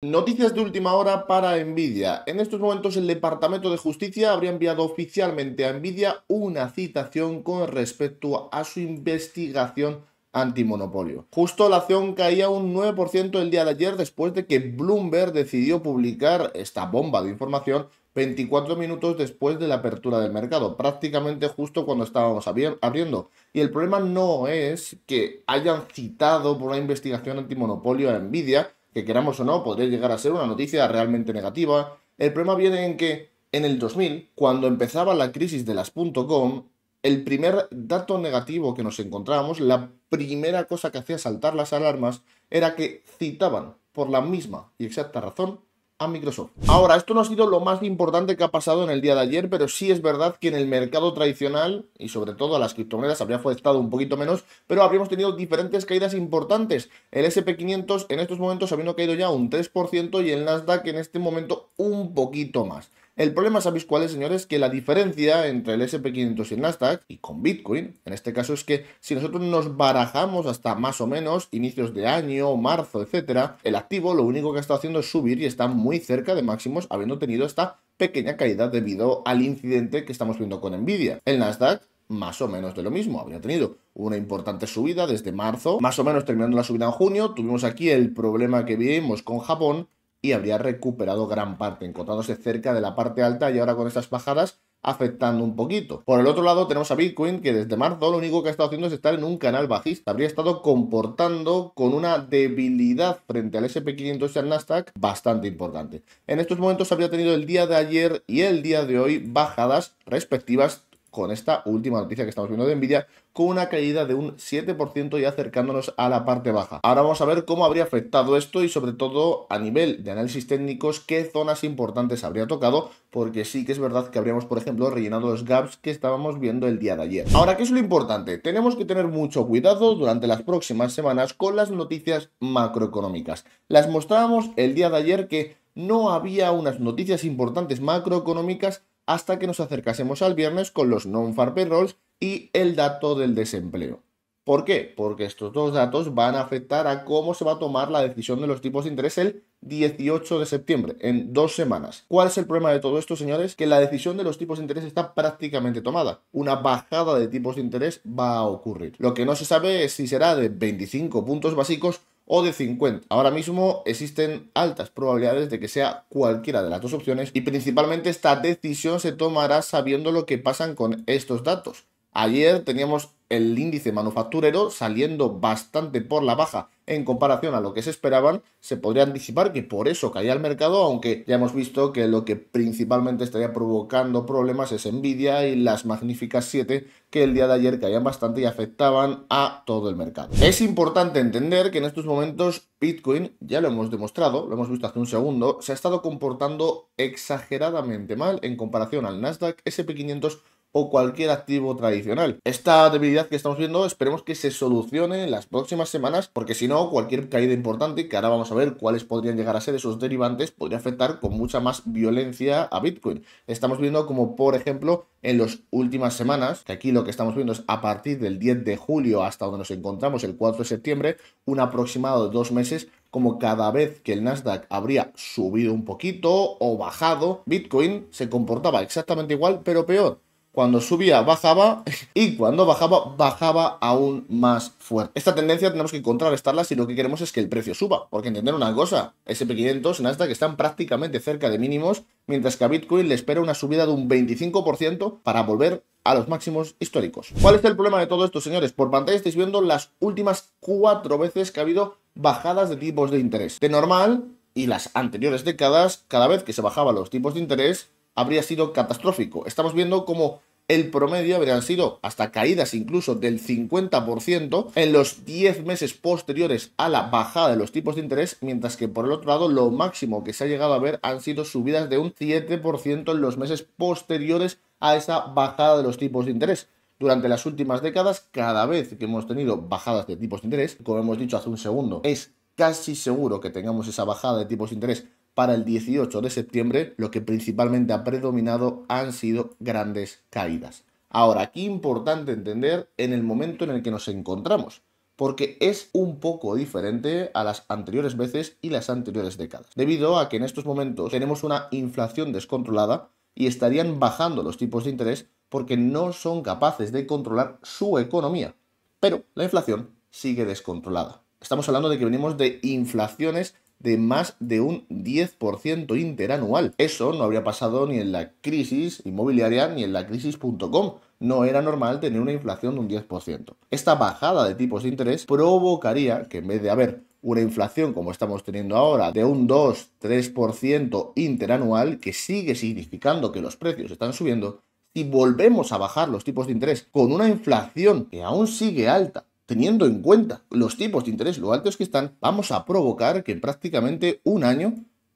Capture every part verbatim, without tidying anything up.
Noticias de última hora para Nvidia. En estos momentos el Departamento de Justicia habría enviado oficialmente a Nvidia una citación con respecto a su investigación antimonopolio. Justo la acción caía un nueve por ciento el día de ayer después de que Bloomberg decidió publicar esta bomba de información veinticuatro minutos después de la apertura del mercado, prácticamente justo cuando estábamos abriendo. Y el problema no es que hayan citado por una investigación antimonopolio a Nvidia, que queramos o no, podría llegar a ser una noticia realmente negativa. El problema viene en que en el dos mil, cuando empezaba la crisis de las .com, el primer dato negativo que nos encontrábamos, la primera cosa que hacía saltar las alarmas, era que citaban por la misma y exacta razón a Microsoft. Ahora, esto no ha sido lo más importante que ha pasado en el día de ayer, pero sí es verdad que en el mercado tradicional, y sobre todo a las criptomonedas, habría afectado un poquito menos, pero habríamos tenido diferentes caídas importantes. El ese and pe quinientos en estos momentos habiendo caído ya un tres por ciento y el Nasdaq en este momento un poquito más. El problema, ¿sabéis cuál es, señores? Que la diferencia entre el ese and pe quinientos y el Nasdaq, y con Bitcoin, en este caso, es que si nosotros nos barajamos hasta más o menos inicios de año, marzo, etcétera, el activo lo único que está haciendo es subir y está muy cerca de máximos, habiendo tenido esta pequeña caída debido al incidente que estamos viendo con Nvidia. El Nasdaq, más o menos de lo mismo, habría tenido una importante subida desde marzo, más o menos terminando la subida en junio. Tuvimos aquí el problema que vimos con Japón y habría recuperado gran parte, encontrándose cerca de la parte alta y ahora con estas bajadas afectando un poquito. Por el otro lado tenemos a Bitcoin, que desde marzo lo único que ha estado haciendo es estar en un canal bajista. Habría estado comportando con una debilidad frente al ese and pe quinientos y al Nasdaq bastante importante. En estos momentos habría tenido el día de ayer y el día de hoy bajadas respectivas con esta última noticia que estamos viendo de Nvidia, con una caída de un siete por ciento y acercándonos a la parte baja. Ahora vamos a ver cómo habría afectado esto y sobre todo a nivel de análisis técnicos qué zonas importantes habría tocado, porque sí que es verdad que habríamos, por ejemplo, rellenado los gaps que estábamos viendo el día de ayer. Ahora, ¿qué es lo importante? Tenemos que tener mucho cuidado durante las próximas semanas con las noticias macroeconómicas. Las mostrábamos el día de ayer que no había unas noticias importantes macroeconómicas hasta que nos acercásemos al viernes con los Non-Farm Payrolls y el dato del desempleo. ¿Por qué? Porque estos dos datos van a afectar a cómo se va a tomar la decisión de los tipos de interés el dieciocho de septiembre, en dos semanas. ¿Cuál es el problema de todo esto, señores? Que la decisión de los tipos de interés está prácticamente tomada. Una bajada de tipos de interés va a ocurrir. Lo que no se sabe es si será de veinticinco puntos básicos o de cincuenta. Ahora mismo existen altas probabilidades de que sea cualquiera de las dos opciones y principalmente esta decisión se tomará sabiendo lo que pasan con estos datos. Ayer teníamos el índice manufacturero saliendo bastante por la baja en comparación a lo que se esperaban. Se podría anticipar que por eso caía el mercado, aunque ya hemos visto que lo que principalmente estaría provocando problemas es Nvidia y las magníficas siete que el día de ayer caían bastante y afectaban a todo el mercado. Es importante entender que en estos momentos Bitcoin, ya lo hemos demostrado, lo hemos visto hace un segundo, se ha estado comportando exageradamente mal en comparación al Nasdaq, ese and pe quinientos o cualquier activo tradicional. Esta debilidad que estamos viendo esperemos que se solucione en las próximas semanas, porque si no, cualquier caída importante, que ahora vamos a ver cuáles podrían llegar a ser esos derivantes, podría afectar con mucha más violencia a Bitcoin. Estamos viendo como, por ejemplo, en las últimas semanas, que aquí lo que estamos viendo es a partir del diez de julio hasta donde nos encontramos el cuatro de septiembre, un aproximado de dos meses, como cada vez que el Nasdaq habría subido un poquito o bajado, Bitcoin se comportaba exactamente igual, pero peor. Cuando subía, bajaba, y cuando bajaba, bajaba aún más fuerte. Esta tendencia tenemos que contrarrestarla si lo que queremos es que el precio suba. Porque entender una cosa, ese and pe quinientos, Nasdaq están prácticamente cerca de mínimos, mientras que a Bitcoin le espera una subida de un veinticinco por ciento para volver a los máximos históricos. ¿Cuál es el problema de todo esto, señores? Por pantalla estáis viendo las últimas cuatro veces que ha habido bajadas de tipos de interés. De normal, y las anteriores décadas, cada vez que se bajaban los tipos de interés, habría sido catastrófico. Estamos viendo como el promedio habrían sido hasta caídas incluso del cincuenta por ciento en los diez meses posteriores a la bajada de los tipos de interés, mientras que por el otro lado lo máximo que se ha llegado a ver han sido subidas de un siete por ciento en los meses posteriores a esa bajada de los tipos de interés. Durante las últimas décadas, cada vez que hemos tenido bajadas de tipos de interés, como hemos dicho hace un segundo, es casi seguro que tengamos esa bajada de tipos de interés para el dieciocho de septiembre, lo que principalmente ha predominado han sido grandes caídas. Ahora, aquí importante entender en el momento en el que nos encontramos. porque es un poco diferente a las anteriores veces y las anteriores décadas, debido a que en estos momentos tenemos una inflación descontrolada y estarían bajando los tipos de interés porque no son capaces de controlar su economía, pero la inflación sigue descontrolada. Estamos hablando de que venimos de inflaciones de más de un diez por ciento interanual. Eso no habría pasado ni en la crisis inmobiliaria ni en la crisis punto com. No era normal tener una inflación de un diez por ciento. Esta bajada de tipos de interés provocaría que en vez de haber una inflación como estamos teniendo ahora de un dos a tres por ciento interanual, que sigue significando que los precios están subiendo, si volvemos a bajar los tipos de interés con una inflación que aún sigue alta, teniendo en cuenta los tipos de interés lo altos que están, vamos a provocar que en prácticamente un año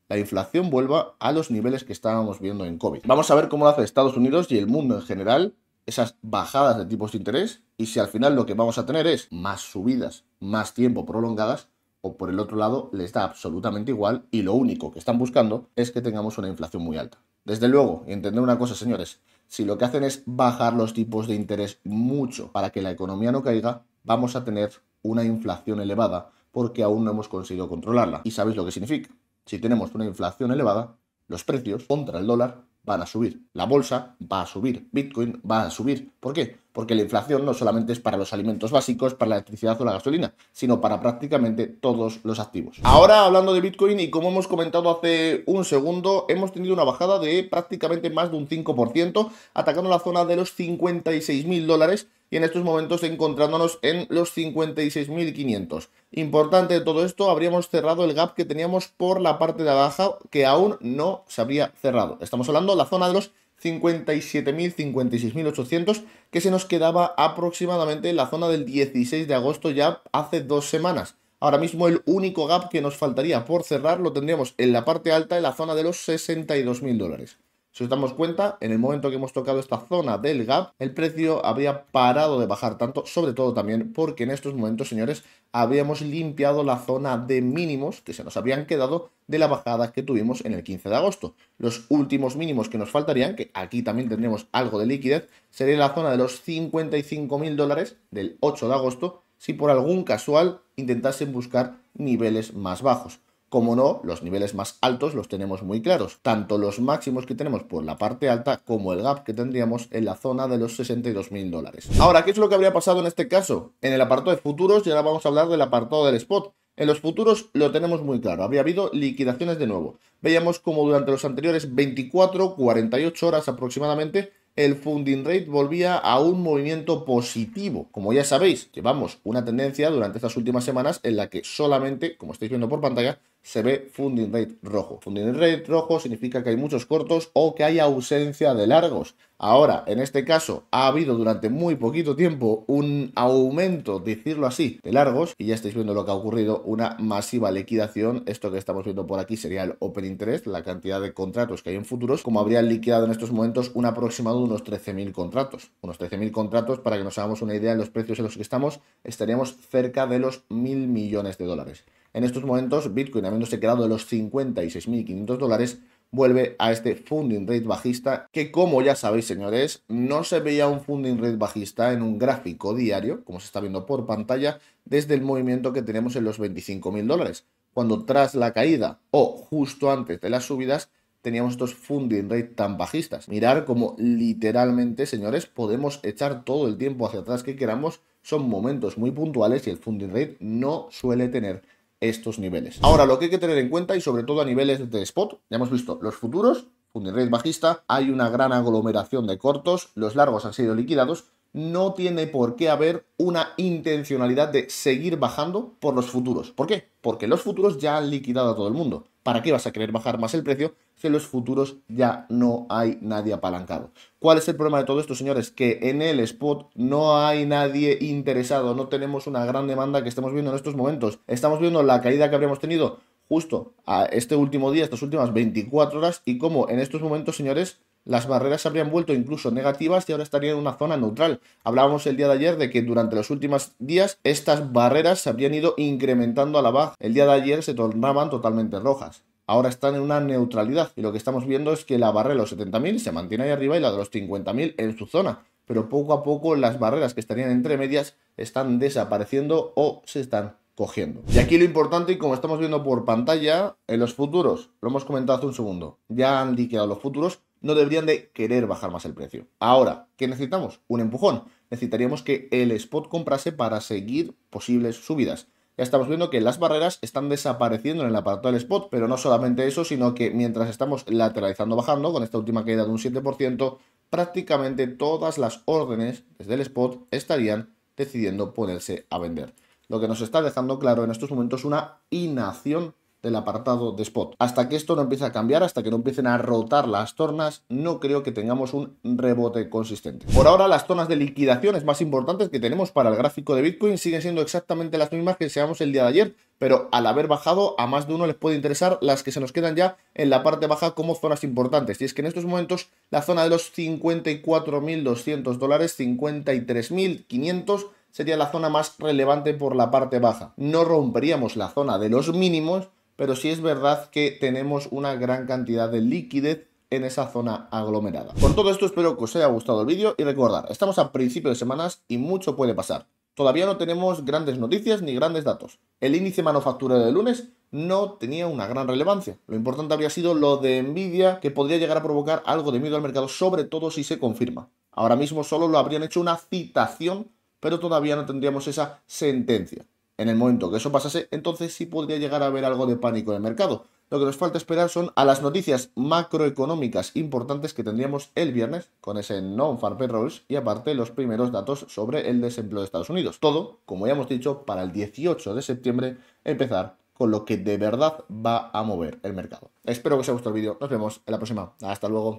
la inflación vuelva a los niveles que estábamos viendo en COVID. Vamos a ver cómo lo hace Estados Unidos y el mundo en general, esas bajadas de tipos de interés, y si al final lo que vamos a tener es más subidas, más tiempo prolongadas, o por el otro lado les da absolutamente igual y lo único que están buscando es que tengamos una inflación muy alta. Desde luego, entender una cosa, señores, si lo que hacen es bajar los tipos de interés mucho para que la economía no caiga, vamos a tener una inflación elevada porque aún no hemos conseguido controlarla. ¿Y sabéis lo que significa? Si tenemos una inflación elevada, los precios contra el dólar van a subir. La bolsa va a subir. Bitcoin va a subir. ¿Por qué? Porque la inflación no solamente es para los alimentos básicos, para la electricidad o la gasolina, sino para prácticamente todos los activos. Ahora, hablando de Bitcoin, y como hemos comentado hace un segundo, hemos tenido una bajada de prácticamente más de un cinco por ciento, atacando la zona de los cincuenta y seis mil dólares, y en estos momentos encontrándonos en los cincuenta y seis mil quinientos. Importante de todo esto, habríamos cerrado el gap que teníamos por la parte de abajo, que aún no se habría cerrado. Estamos hablando de la zona de los cincuenta y siete mil, cincuenta y seis mil ochocientos, que se nos quedaba aproximadamente en la zona del dieciséis de agosto, ya hace dos semanas. Ahora mismo el único gap que nos faltaría por cerrar lo tendríamos en la parte alta, en la zona de los sesenta y dos mil dólares. Si os damos cuenta, en el momento que hemos tocado esta zona del gap, el precio habría parado de bajar tanto, sobre todo también porque en estos momentos, señores, habíamos limpiado la zona de mínimos que se nos habían quedado de la bajada que tuvimos en el quince de agosto. Los últimos mínimos que nos faltarían, que aquí también tendremos algo de liquidez, sería la zona de los cincuenta y cinco mil dólares del ocho de agosto, si por algún casual intentasen buscar niveles más bajos. Como no, los niveles más altos los tenemos muy claros, tanto los máximos que tenemos por la parte alta como el gap que tendríamos en la zona de los sesenta y dos mil dólares. Ahora, ¿qué es lo que habría pasado en este caso? En el apartado de futuros, y ahora vamos a hablar del apartado del spot. En los futuros lo tenemos muy claro, habría habido liquidaciones de nuevo. Veíamos como durante los anteriores veinticuatro a cuarenta y ocho horas aproximadamente, el funding rate volvía a un movimiento positivo. Como ya sabéis, llevamos una tendencia durante estas últimas semanas en la que solamente, como estáis viendo por pantalla, se ve funding rate rojo. Funding rate rojo significa que hay muchos cortos o que hay ausencia de largos. Ahora, en este caso, ha habido durante muy poquito tiempo un aumento, decirlo así, de largos, y ya estáis viendo lo que ha ocurrido, una masiva liquidación. Esto que estamos viendo por aquí sería el open interest, la cantidad de contratos que hay en futuros, como habrían liquidado en estos momentos un aproximado de unos trece mil contratos. Unos trece mil contratos, para que nos hagamos una idea de los precios en los que estamos, estaríamos cerca de los mil millones de dólares. En estos momentos, Bitcoin, habiéndose quedado de los cincuenta y seis mil quinientos dólares, vuelve a este funding rate bajista, que como ya sabéis, señores, no se veía un funding rate bajista en un gráfico diario, como se está viendo por pantalla, desde el movimiento que tenemos en los veinticinco mil dólares, cuando tras la caída o justo antes de las subidas teníamos estos funding rate tan bajistas. Mirar como literalmente, señores, podemos echar todo el tiempo hacia atrás que queramos, son momentos muy puntuales y el funding rate no suele tener estos niveles. Ahora, lo que hay que tener en cuenta, y sobre todo a niveles de spot, ya hemos visto los futuros, funding rate bajista, hay una gran aglomeración de cortos, los largos han sido liquidados, no tiene por qué haber una intencionalidad de seguir bajando por los futuros. ¿Por qué? Porque los futuros ya han liquidado a todo el mundo. ¿Para qué vas a querer bajar más el precio si en los futuros ya no hay nadie apalancado? ¿Cuál es el problema de todo esto, señores? Que en el spot no hay nadie interesado, no tenemos una gran demanda que estamos viendo en estos momentos. Estamos viendo la caída que habríamos tenido justo a este último día, estas últimas veinticuatro horas, y como en estos momentos, señores, las barreras se habrían vuelto incluso negativas y ahora estarían en una zona neutral. Hablábamos el día de ayer de que durante los últimos días estas barreras se habrían ido incrementando a la baja. El día de ayer se tornaban totalmente rojas. Ahora están en una neutralidad y lo que estamos viendo es que la barrera de los setenta mil se mantiene ahí arriba y la de los cincuenta mil en su zona. pero poco a poco las barreras que estarían entre medias están desapareciendo o se están cogiendo. Y aquí lo importante, y como estamos viendo por pantalla, en los futuros, lo hemos comentado hace un segundo, ya han liquidado los futuros, no deberían de querer bajar más el precio. Ahora, ¿qué necesitamos? Un empujón. Necesitaríamos que el spot comprase para seguir posibles subidas. Ya estamos viendo que las barreras están desapareciendo en el apartado del spot, pero no solamente eso, sino que mientras estamos lateralizando bajando, con esta última caída de un siete por ciento, prácticamente todas las órdenes desde el spot estarían decidiendo ponerse a vender. Lo que nos está dejando claro en estos momentos una inacción del apartado de spot. Hasta que esto no empiece a cambiar, hasta que no empiecen a rotar las tornas, no creo que tengamos un rebote consistente. Por ahora, las zonas de liquidaciones más importantes que tenemos para el gráfico de Bitcoin siguen siendo exactamente las mismas que enseñamos el día de ayer, pero al haber bajado, a más de uno les puede interesar las que se nos quedan ya en la parte baja como zonas importantes. Y es que en estos momentos la zona de los cincuenta y cuatro mil doscientos dólares, cincuenta y tres mil quinientos sería la zona más relevante por la parte baja. No romperíamos la zona de los mínimos, pero sí es verdad que tenemos una gran cantidad de liquidez en esa zona aglomerada. Por todo esto, espero que os haya gustado el vídeo y recordar, estamos a principio de semanas y mucho puede pasar. Todavía no tenemos grandes noticias ni grandes datos. El índice manufacturero de lunes no tenía una gran relevancia. Lo importante habría sido lo de Nvidia, que podría llegar a provocar algo de miedo al mercado, sobre todo si se confirma. Ahora mismo solo lo habrían hecho una citación, pero todavía no tendríamos esa sentencia. En el momento que eso pasase, entonces sí podría llegar a haber algo de pánico en el mercado. Lo que nos falta esperar son a las noticias macroeconómicas importantes que tendríamos el viernes, con ese Non-Farm Payrolls y aparte los primeros datos sobre el desempleo de Estados Unidos. Todo, como ya hemos dicho, para el dieciocho de septiembre empezar con lo que de verdad va a mover el mercado. Espero que os haya gustado el vídeo. Nos vemos en la próxima. Hasta luego.